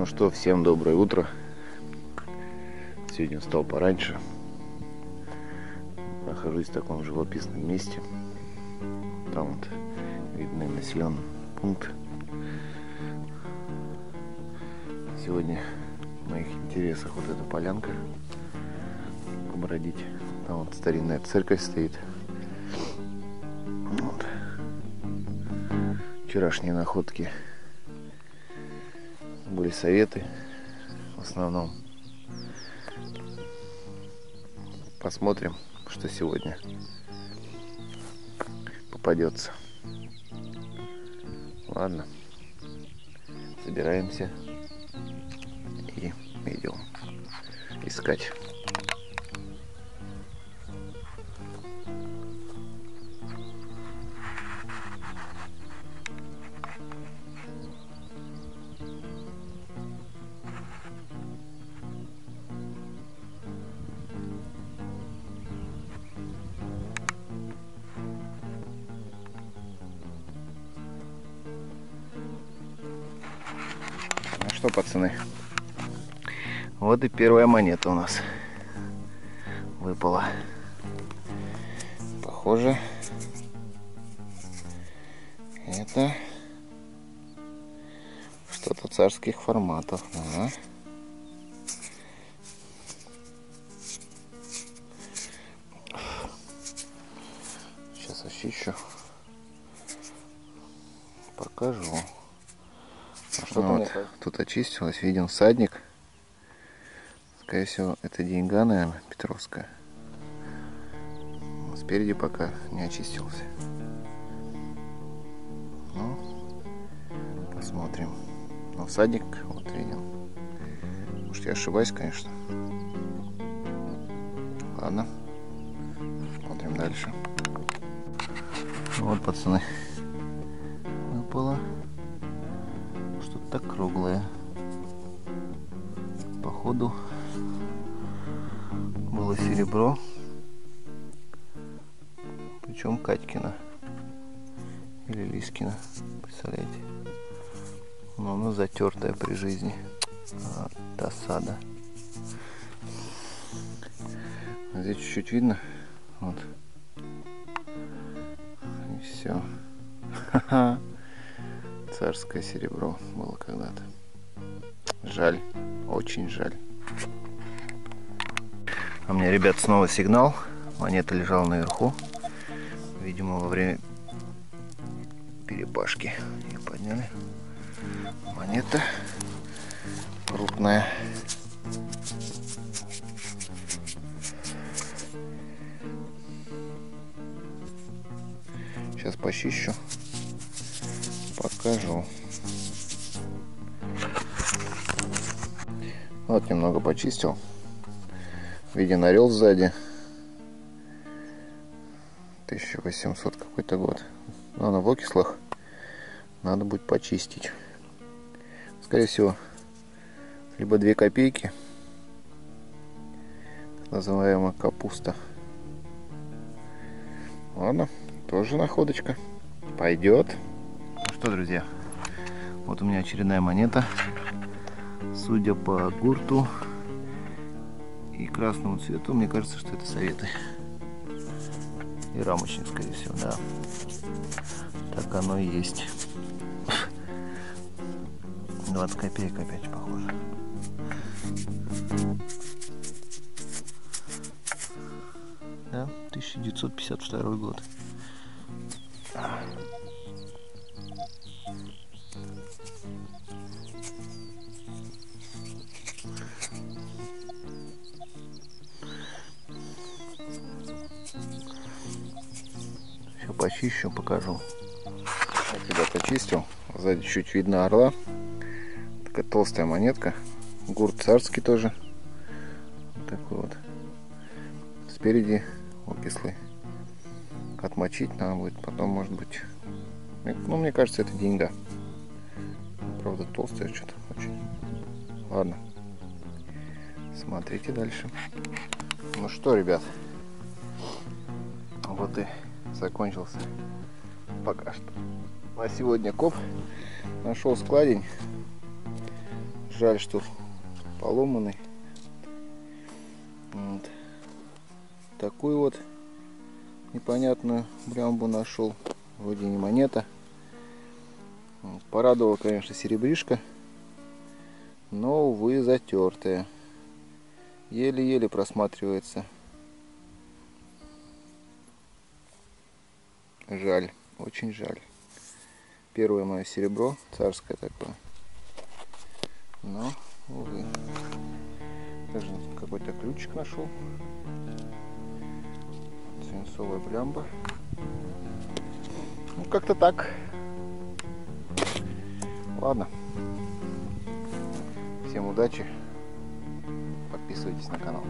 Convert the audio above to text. Ну что, всем доброе утро. Сегодня встал пораньше. Нахожусь в таком живописном месте. Там вот видны населенный пункт. Сегодня в моих интересах вот эта полянка. Побродить. Там вот старинная церковь стоит. Вот. Вчерашние находки. Были советы в основном. Посмотрим, что сегодня попадется. Ладно, собираемся и идем искать. Что, пацаны, вот и первая монета у нас выпала. Похоже, это что-то царских форматов. Ага. Сейчас очищу, покажу. Что ну вот, тут очистилось, виден всадник. Скорее всего, это деньга, наверное, петровская. Но спереди пока не очистился. Ну, посмотрим. Но всадник вот виден. Может, я ошибаюсь, конечно. Ладно, смотрим дальше. Вот, пацаны, выпало. Так круглая, походу было серебро, причем Катькина или Лискина, представляете? Но оно затертое при жизни. А, досада. Здесь чуть-чуть видно, вот и все. Царское серебро было когда-то. Жаль, очень жаль. А мне, ребят, снова сигнал. Монета лежала наверху. Видимо, во время перебашки ее подняли. Монета крупная. Сейчас почищу. Покажу. Вот немного почистил. Виден орел сзади. 1800 какой-то год. Но она в окислах. Надо будет почистить. Скорее всего, либо 2 копейки. Так называемая капуста. Ладно, тоже находочка. Пойдет. Что, друзья, вот у меня очередная монета, судя по гурту и красному цвету, мне кажется, что это советы и рамочник, скорее всего, да, так оно и есть. 20 копеек опять, похоже. Да, 1952 год. Почищу, покажу. Я когда-то чистил. Сзади чуть видно орла. Такая толстая монетка. Гурт царский тоже. Вот такой вот. Спереди окислы. Отмочить надо будет. Потом, может быть... Ну, мне кажется, это деньга. Правда, толстая что-то очень. Ладно. Смотрите дальше. Ну что, ребят. Вот и... закончился пока что на сегодня коп. Нашел складень. Жаль, что поломанный. Вот. Такую вот непонятную блямбу нашел. Вроде не монета. Вот. Порадовала, конечно, серебришка. Но, увы, затертая. Еле-еле просматривается. Жаль, очень жаль. Первое мое серебро, царское такое. Но, увы. Даже какой-то ключик нашел. Свинцовая блямба. Ну, как-то так. Ладно. Всем удачи. Подписывайтесь на канал.